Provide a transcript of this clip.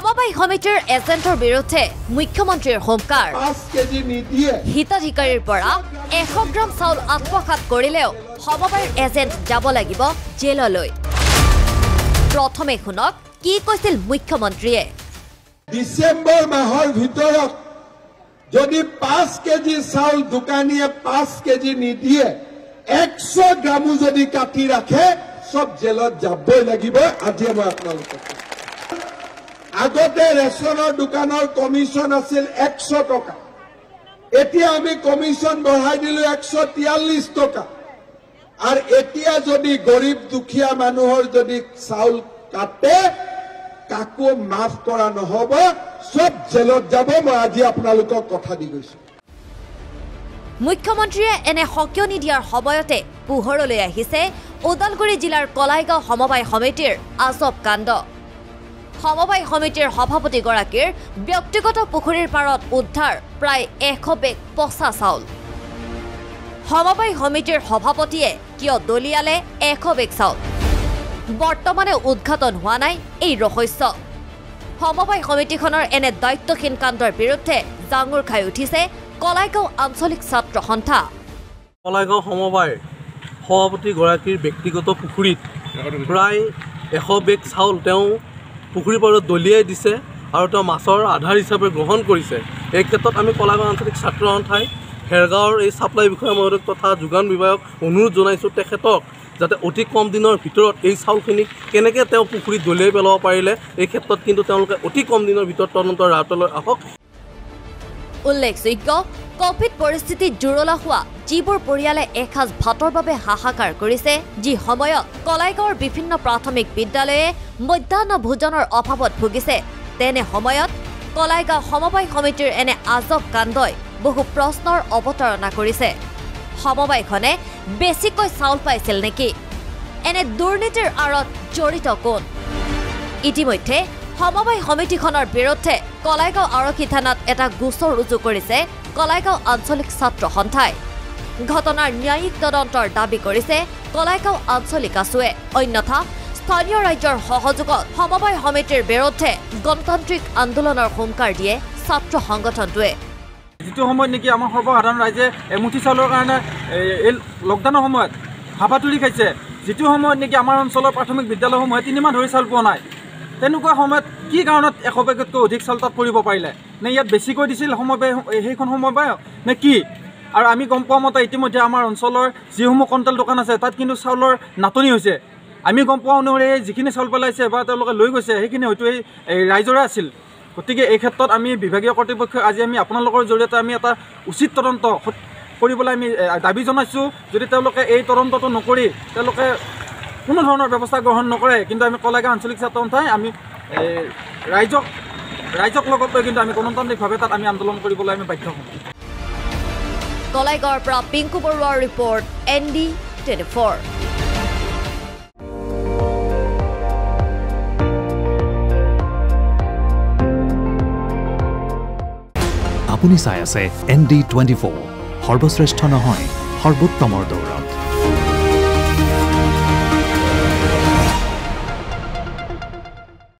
সমবায় সমিতিৰ এজেন্টৰ বিৰুদ্ধে মুখ্যমন্ত্ৰীৰ হোমকাৰ 5 কেজি নিদিয়ে হিতাধিকাৰীৰ পৰা 100 গ্ৰাম চাউল আত্মসাৎ কৰিলেও সমবায়ৰ এজেন্ট যাব লাগিব জেললৈ প্ৰথমে খুনক কি কৈছিল মুখ্যমন্ত্ৰীয়ে ডিসেম্বৰ মাহৰ ভিতৰত যদি 5 কেজি চাউল দোকানীয়ে 5 কেজি নিদিয়ে 100 গ্ৰাম যদি কাটি ৰাখে সব জেলত যাবই লাগিব আজি মই আপোনালোকক আগতে ৰেচনৰ দোকানৰ কমিশন আছিল 100 টকা এতিয়া আমি কমিশন বঢ়াই দিলো 143 টকা আর এতিয়া যদি গৰীব দুখিয়া মানুহৰ যদি চাউল কাটে কাকো মাফ কৰা নহব সব জেলত যাব মই আজি আপোনালোকক কথা দি গৈছো মুখ্যমন্ত্ৰীয়ে এনে হকিও নিদিয়াৰ সময়তে পোহৰলৈ আহিছে ওদালগুৰি জিলাৰ কলাইগাঁও সমবায় সমিতিৰ আজব কাণ্ড সমবায় সমিতিৰ সভাপতি গৰাকীৰ ব্যক্তিগত পুখুৰীৰ পাৰত উদ্ধাৰ প্ৰায় 100 বেগ পচা চাউল সমবায় সমিতিৰ সভাপতিয়ে কিয় দলিয়ালে 100 বেগ চাউল বৰ্তমানে উদ্ঘাটন হোৱা নাই এই ৰহস্য সমবায় সমিতিখনৰ এনে দায়িত্বহীন কাণ্ডৰ বিৰুদ্ধে জাঙুৰ খাই উঠিছে কলাইগাঁও আঞ্চলিক ছাত্ৰ সন্থা কলাইগাঁও সমবায় সভাপতি গৰাকীৰ ব্যক্তিগত পুখুৰীত প্ৰায় 100 বেগ চাউল তেওঁ পুখুৰী পাৰত দলিয়াই দিছে আৰু তেওঁ মাছৰ আধাৰ হিচাপে গ্ৰহণ কৰিছে এই ক্ষেত্ৰত আমি কলাগাঁও আঞ্চলিক ছাত্ৰ সন্থাই হেৰগাঁৱৰ এই সাপ্লাই বিষয়া মহোদয়ক তথা যোগান বিভাগক অনুৰোধ জনাইছোঁ তেখেতক যাতে অতি কম দিনৰ ভিতৰত এই চাউলখিনি কেনেকৈ তেওঁ পুখুৰীত দলিয়াই পেলাব পাৰিলে এই ক্ষেত্ৰত কিন্তু তেওঁলোকে অতি কম দিনৰ ভিতৰত তদন্তৰ আওতালৈ আহক উল্লেখযোগ্য কোভিড পৰিস্থিতি জুৰলা হোৱা যিবোৰ পৰিয়ালে এসাঁজ ভাতৰ বাবে হাহাকাৰ কৰিছে যি সময়ত কলাইগাঁৱৰ বিভিন্ন প্ৰাথমিক বিদ্যালয়ে মধ্যাহ্ন ভোজনৰ অভাৱত ভুগিছে তেনে সময়ত কলাইগাঁও সমবায় সমিতিৰ এনে আজব কাণ্ডই বহু প্ৰশ্নৰ অৱতাৰণা কৰিছে সমবায়খনে বেছিকৈ চাউল পাইছিল নেকি এনে দুৰ্নীতিৰ আঁৰত জড়িত কোন ইতিমধ্যে সমবায় সমিতিখনৰ বিৰুদ্ধে কলাইগাঁও আৰক্ষী থানাত এটা গোচৰ ৰুজু কৰিছে কলাইগাঁও আঞ্চলিক ছাত্ৰ সন্থাই ঘটনাৰ ন্যায়িক তদন্তৰ দাবী কৰিছে কলাইগাঁও আঞ্চলিক আছুৱে অন্যথা স্থানীয় ৰাজ্যৰ সহযোগত সমবায় সমিতিৰ বিৰুদ্ধে গণতান্ত্ৰিক আন্দোলনৰ হুংকাৰ দিয়ে ছাত্ৰ সংগঠনটোৱে যিটো সময়ত নেকি আমাৰ সৰ্বসাধাৰণ ৰাইজে এমুঠি চাউলৰ কাৰণে এই লকডাউনৰ সময়ত হাবাতুৰি খাইছে যিটো সময়ত নেকি আমাৰ অঞ্চলৰ প্ৰাথমিক বিদ্যালয়সমূহে 3 মাহ ধৰি চাউল পোৱা নাই তেনেকুৱা সময়ত কি কাৰণত 100 বেগতকৈ অধিক চাউল তাত পৰিব পাৰিলে নে ইয়াত বেছিকৈ দিছিল সমবায় সেইখন সমবায় নে কি আৰু আমি গম পোৱা মতে ইতিমধ্যে আমাৰ অঞ্চলৰ যিসমূহ কণ্ট্ৰল দোকান আছে তাত কিন্তু চাউলৰ নাটনি হৈছে আমি গম পোৱা অনুসৰি যিখিনি চাউল পেলাইছে বা তেওঁলোকে লৈ গৈছে সেইখিনি হয়তো এই ৰাইজৰে আছিল গতিকে এই ক্ষেত্ৰত আমি বিভাগীয় কৰ্তৃপক্ষক আজি আমি আপোনালোকৰ জৰিয়তে আমি এটা উচিত তদন্ত কৰিবলৈ আমি দাবী জনাইছোঁ যদি তেওঁলোকে এই তদন্তটো নকৰি তেওঁলোকে কোনো ধৰণৰ ব্যৱস্থা গ্ৰহণ নকৰে কিন্তু আমি কলাইগাঁও আঞ্চলিক ছাত্ৰ সন্থাই আমি ৰাইজক লগত লৈ কিন্তু আমি গণতান্ত্ৰিকভাৱে তাত আমি আন্দোলন কৰিবলৈ আমি বাধ্য হ'ম কলাইগাঁৱৰ পৰা পিংকু বৰুৱাৰ ৰিপৰ্ট এনডি 24আপুনি চাই আছে ND 24 সৰ্বশ্ৰেষ্ঠ নহয় সৰ্বোত্তমৰ দৌৰত